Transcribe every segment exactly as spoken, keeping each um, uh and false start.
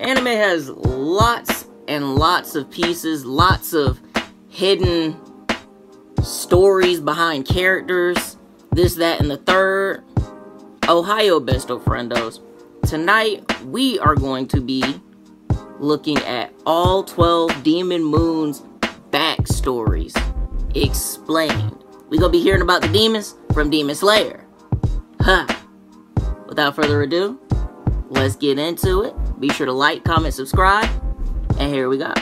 Anime has lots and lots of pieces, lots of hidden stories behind characters, this, that, and the third. Ohio, besto friendos. Tonight, we are going to be looking at all twelve Demon Moons backstories explained. We gonna be hearing about the demons from Demon Slayer. Huh. Without further ado, let's get into it. Be sure to like, comment, subscribe, and here we go.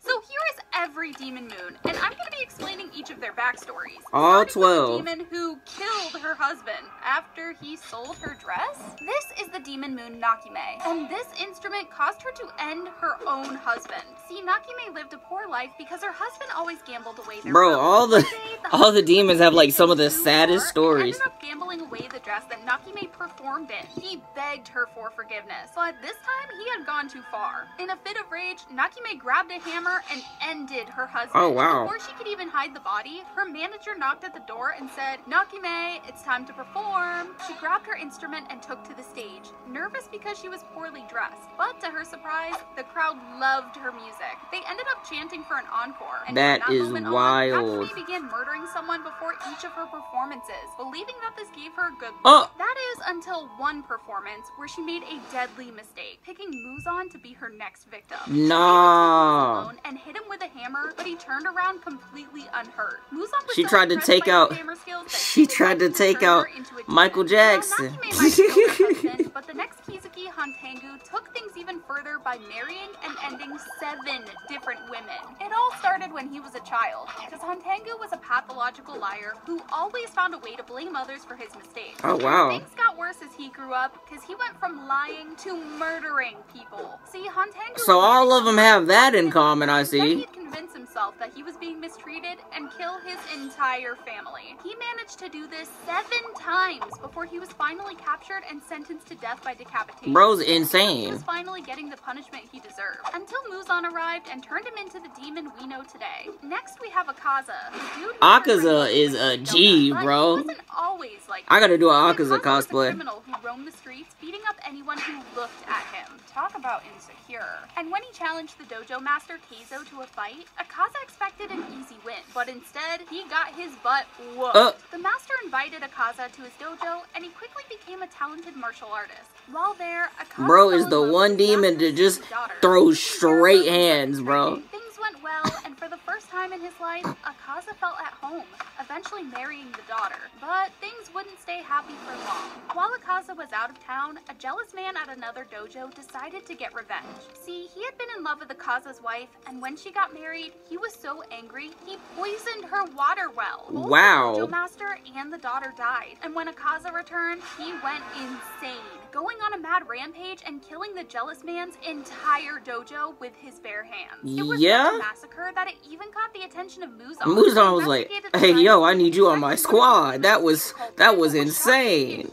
So here is every Demon Moon, and I'm going to be explaining each of their backstories. All twelve. The demon who killed her husband after he sold her dress. This is the Demon Moon Nakime, and this instrument caused her to end her own husband. See, Nakime lived a poor life because her husband always gambled away their Bro, all the, the all the demons have like some of the saddest stories. Ended up gambling away the dress that Nakime performed in. He begged her for forgiveness, but this time he had gone too far. In a fit of rage, Nakime grabbed a hammer and ended her husband. Oh wow! Before she could even hide the body, her manager knocked at the door and said, "Nakime, it's time to perform." She grabbed her instrument and took to the stage, nervous because she was poorly dressed. But to her surprise, the crowd loved her music. They ended up chanting for an encore. And that is wild. She began murdering someone before each of her performances, believing that this gave her a good look. Oh. That is until one performance where she made a deadly mistake, picking Muzan to be her next victim. No. She and hit him with a hammer, but he turned around completely unhurt. Muzan was she tried to take out. She tried to take out Michael Jackson. Husband, but the next Kizuki Hantengu took things even further by marrying and ending seven different women. It all started when he was a child, because Hantengu was a pathological liar who always found a way to blame others for his mistakes. Oh wow! Things got worse as he grew up, because he went from lying to murdering people. See, Hantengu. So all of them have that in common, I see. Then he'd convince himself that he was being mistreated and kill his entire family. He managed to do this seven times before he was finally captured and sentenced to death by decapitation. Bro's insane. He was finally getting the punishment he deserved, until Muzan arrived and turned him into the demon we know today. Next we have Akaza. Akaza is a G, Doma, bro. He wasn't always like I gotta do an Akaza cosplay. A criminal who roamed the streets, beating up anyone who looked at him. Talk about insecure. And when he challenged the dojo master Keizo to a fight, Akaza expected an easy win, but instead he got his butt whooped. Uh. The master invited Akaza to his dojo, and he quickly became a talented martial artist. While there, Akaza bro is the one demon to just throw straight hands, bro. Things went well, and for the first time in his life, Akaza felt at home, eventually marrying the daughter. But things wouldn't stay happy for long. While Akaza was out of town, a jealous man at another dojo decided to get revenge. See, he had been in love with Akaza's wife, and when she got married, he was so angry, he poisoned her water well. Both wow. The dojo master and the daughter died, and when Akaza returned, he went insane, going on a mad rampage and killing the jealous man's entire dojo with his bare hands. It was yeah? such a massacre that it even caught the attention of Muzan. Muzan was like, hey, yo, I need you on my squad. That was, that was insane.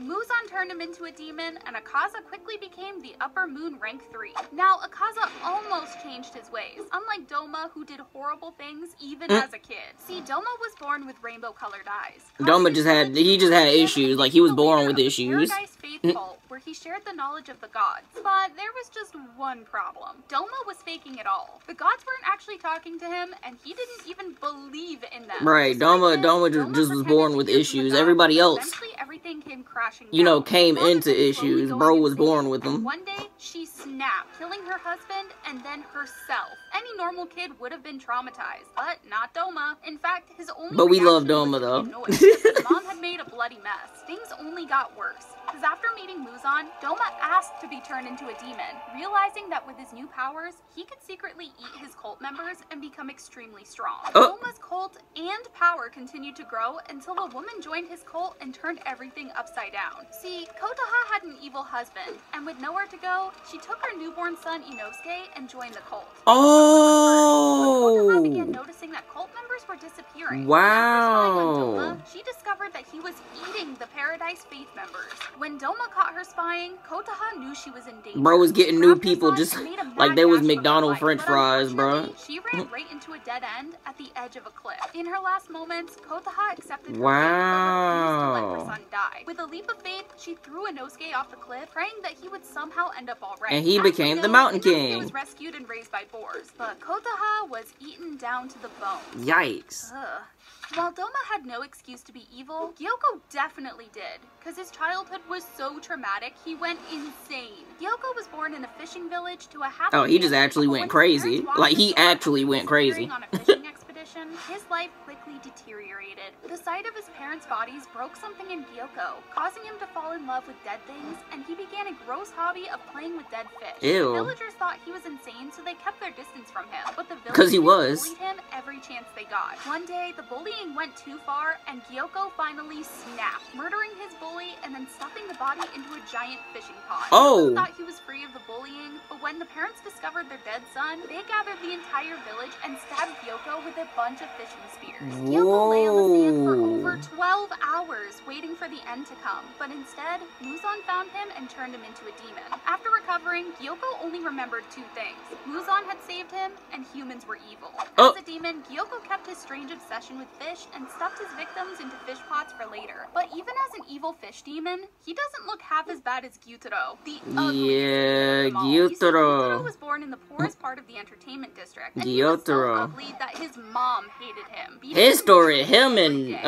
Muzan turned him into a demon, and Akaza quickly became the upper moon rank three. Now, Akaza almost changed his ways, unlike Doma, who did horrible things even mm. as a kid. See, Doma was born with rainbow-colored eyes. Doma just had, he just had issues, like he was born with issues. Paradise Faith Cult, where he shared the knowledge of the gods. But there was just one problem. Doma was faking it all. The gods weren't actually talking to him, and he didn't even believe in them. Right, Doma, Doma just, just was born with issues. Everybody else. Eventually, everything came crashing. You know, came into issues. Bro was born with them. One day, she snapped, killing her husband and then herself. Any normal kid would have been traumatized, but not Doma. In fact, his only but we love Doma though. His mom had made a bloody mess. Things only got worse, because after meeting Muzan, Doma asked to be turned into a demon, realizing that with his new powers, he could secretly eat his cult members and become extremely strong. Oh. Doma's cult and power continued to grow until a woman joined his cult and turned everything upside down. See, Kotoha had an evil husband, and with nowhere to go, she took her newborn son Inosuke and joined the cult. Oh! When Kotoha began noticing that cult members were disappearing. Wow! After spying on Doma, she discovered that he was eating the Paradise Faith members. When Doma caught her spying, Kotoha knew she was in danger. Bro was getting new people just like there was McDonald's French fries, bro. She ran right into a dead end at the edge of a cliff. In her last moments, Kotoha accepted her wow. fate, but refused to let her son die. With a leap of faith, she threw Inosuke off the cliff, praying that he would somehow end up alright. And he After became the Mountain King. He was rescued and raised by boars, but Kotoha was eaten down to the bone. Yikes. Ugh. While Doma had no excuse to be evil, Gyoko definitely did, because his childhood was so traumatic, he went insane. Gyoko was born in a fishing village to a happy... Oh, he just actually went crazy. Like, he actually went crazy. On a fishing expedition, his life quickly deteriorated. The sight of his parents' bodies broke something in Gyoko, causing him to fall in love with dead things, and he began a gross hobby of playing with dead fish. Ew. Villagers thought he was insane, so they kept their distance from him, but the villagers bullied him every chance they got. One day, the bully went too far, and Gyoko finally snapped, murdering his bully and then stuffing the body into a giant fishing pod. Oh! He thought he was free of the bullying, but when the parents discovered their dead son, they gathered the entire village and stabbed Gyoko with a bunch of fishing spears. Whoa. Gyoko lay on the sand for over twelve hours, waiting for the end to come, but instead, Muzan found him and turned him into a demon. After recovering, Gyoko only remembered two things. Muzan had saved him, and humans were evil. Oh. As a demon, Gyoko kept his strange obsession with fish and stuffed his victims into fish pots for later. But even as an evil fish demon, he doesn't look half as bad as Gyutaro, the ugliest yeah, Gyutaro. Gyutaro was born in the poorest part of the entertainment district, and Gyutaro. He was so ugly that his mom hated him. His story, him and, uh... his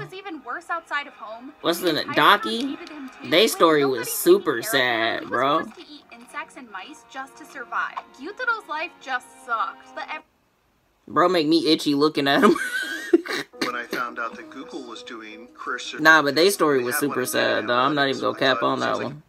life was even worse outside of home. What's the name? Daki? Their story was super sad, bro. He was forced to eat insects and mice just to survive. Gyutaro's life just sucked. But every bro make me itchy looking at him. When I found out that Google was doing cursor... Nah, but their story was super sad, though. I'm not even gonna cap on that one.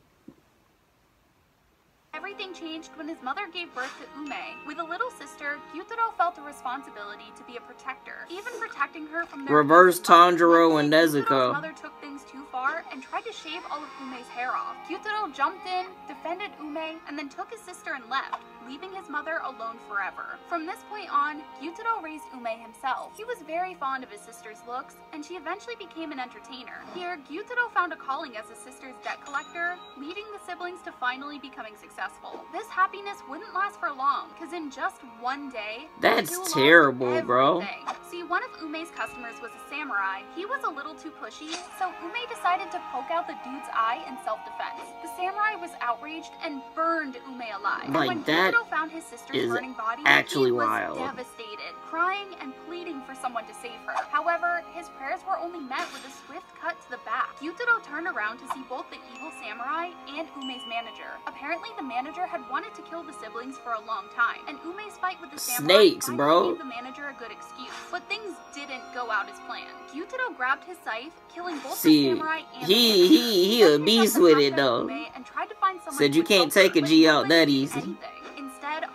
Everything changed when his mother gave birth to Ume. With a little sister, Gyutaro felt a responsibility to be a protector, even protecting her from their reverse Tanjiro and Nezuko. His mother took things too far and tried to shave all of Ume's hair off. Gyutaro jumped in, defended Ume, and then took his sister and left, leaving his mother alone forever. From this point on, Gyutaro raised Ume himself. He was very fond of his sister's looks, and she eventually became an entertainer. Here, Gyutaro found a calling as his sister's debt collector, leading the siblings to finally becoming successful. This happiness wouldn't last for long, because in just one day... That's terrible, bro. See, one of Ume's customers was a samurai. He was a little too pushy, so Ume decided to poke out the dude's eye in self-defense. The samurai was outraged and burned Ume alive. Like that? Found his sister's burning body, actually he was wild. Devastated, crying and pleading for someone to save her. However, his prayers were only met with a swift cut to the back. Gyutaro turned around to see both the evil samurai and Ume's manager. Apparently, the manager had wanted to kill the siblings for a long time, and Ume's fight with the samurai Snakes, bro. gave the manager a good excuse. But things didn't go out as planned. Gyutaro grabbed his scythe, killing both see, the samurai and he, he, he, he a beast with it, though. And tried to find Said you can't take a G out that easy. Anything.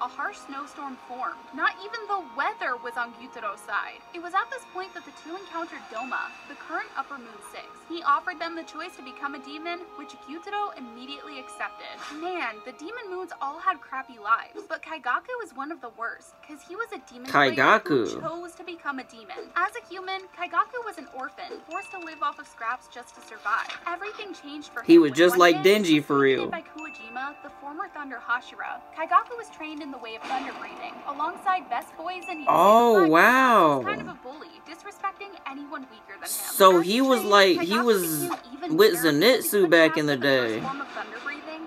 A harsh snowstorm formed. Not even the weather was on Gyutaro's side. It was at this point that the two encountered Doma, the current Upper Moon Six. He offered them the choice to become a demon, which Gyutaro immediately accepted. Man, the demon moons all had crappy lives, but Kaigaku was one of the worst, because he was a demon Kaigaku who chose to become a demon. As a human, Kaigaku was an orphan, forced to live off of scraps just to survive. Everything changed for him. He was just like Denji for real. By Kuajima, the former Thunder Hashira, Kaigaku was trained in the way of thunder breathing, alongside best boys and oh wow, kind of a bully, disrespecting anyone weaker than him. So After he was training, like he was with Zenitsu back in the day.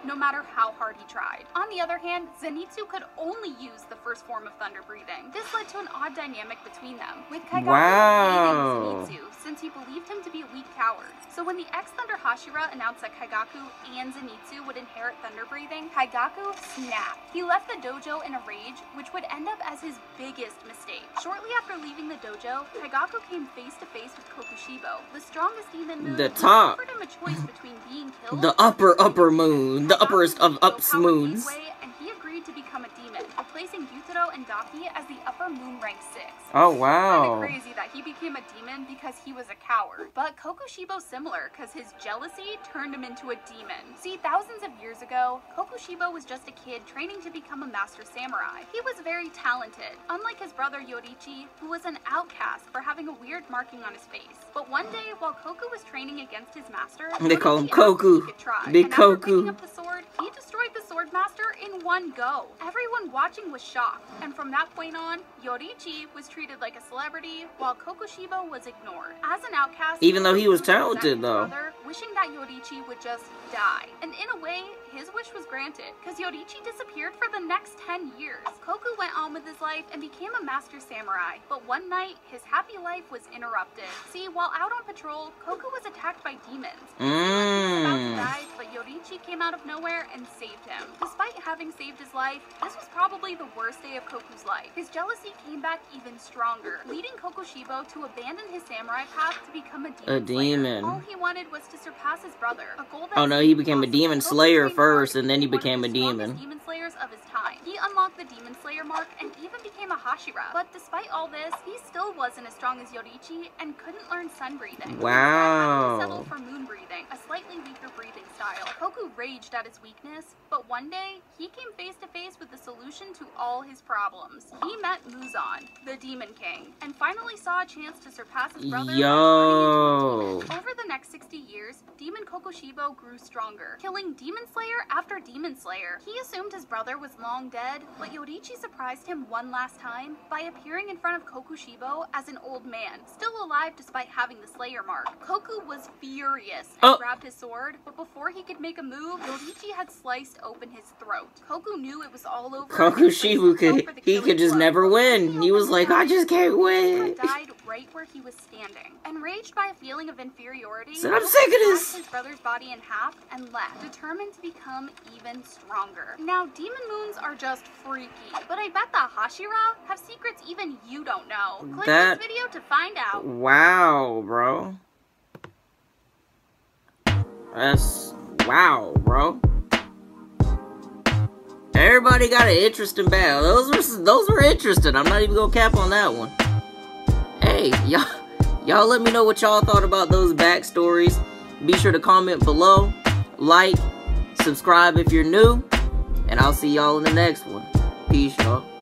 No matter how hard he tried. On the other hand, Zenitsu could only use the first form of thunder breathing. This led to an odd dynamic between them, with Kaigaku wow. hating Zenitsu since he believed him to be a weak coward. So when the ex-Thunder Hashira announced that Kaigaku and Zenitsu would inherit thunder breathing, Kaigaku snapped. He left the dojo in a rage, which would end up as his biggest mistake. Shortly after leaving the dojo, Kaigaku came face to face with Kokushibo, the strongest demon moon. The top. Offered him a choice between being killed the upper upper moon. The upperest of ups moons. And he agreed to become a demon, replacing Gyutaro and Daki as the upper moon rank six. Oh, wow. It's kind of crazy that he became a demon because he was a coward. But Kokushibo's similar because his jealousy turned him into a demon. See, thousands of years ago, Kokushibo was just a kid training to become a master samurai. He was very talented, unlike his brother Yoriichi, who was an outcast for having a weird marking on his face. But one day, while Koku was training against his master, they call him Koku. Big Koku. After picking up the sword, he destroyed the sword master in one go. Everyone watching was shocked, and from that point on, Yoriichi was treated like a celebrity, while Kokushibo was ignored. As an outcast, even though he was talented, though, brother, wishing that Yoriichi would just die. And in a way, his wish was granted, because Yoriichi disappeared for the next ten years. Koku went on with his life and became a master samurai, but one night, his happy life was interrupted. See, while out on patrol, Koku was attacked by demons. Mm. He was about to die, but Yoriichi came out of nowhere and saved him. Despite having saved his life, this was probably the worst day of Koku's life. His jealousy came back even stronger, leading Kokushibo to abandon his samurai path to become a demon. A demon. All he wanted was to surpass his brother. A goal that oh no, he became a demon slayer first, and then he became a demon. Demon slayers of his time. He unlocked the demon slayer mark and even became a Hashira. But despite all this, he still wasn't as strong as Yoriichi and couldn't learn sun breathing. Wow. He settled for moon breathing, a slightly weaker breathing style. Koku raged at his weakness, but one day he came face to face with the solution to all his problems. He met Muzan, the demon king, and finally saw a chance to surpass his brother. Yo. Into a demon. Over the next sixty years, demon Kokushibo grew stronger, killing demon slayer after demon slayer. He assumed his brother was long dead, but Yoriichi surprised him one last time by appearing in front of Kokushibo as an old man, still alive despite having the slayer mark. Koku was furious and oh. grabbed his sword, but before he could make a move, Yoriichi had sliced open his throat. Koku knew it was all over. Kokushibo could, he could just blow. never win. He was like, I just can't win. Died right where he was standing. Enraged by a feeling of inferiority, so I'm sick of this. His brother's body in half and left, determined to become even stronger. Now, demon moons are just freaky, but I bet the Hashira have secrets even you don't know. Click that... this video to find out. Wow, bro. That's... Wow, bro. Everybody got an interesting battle. Those were those were interesting. I'm not even gonna cap on that one. Hey, y'all, y'all let me know what y'all thought about those backstories. Be sure to comment below, like, subscribe if you're new, and I'll see y'all in the next one. Peace, y'all.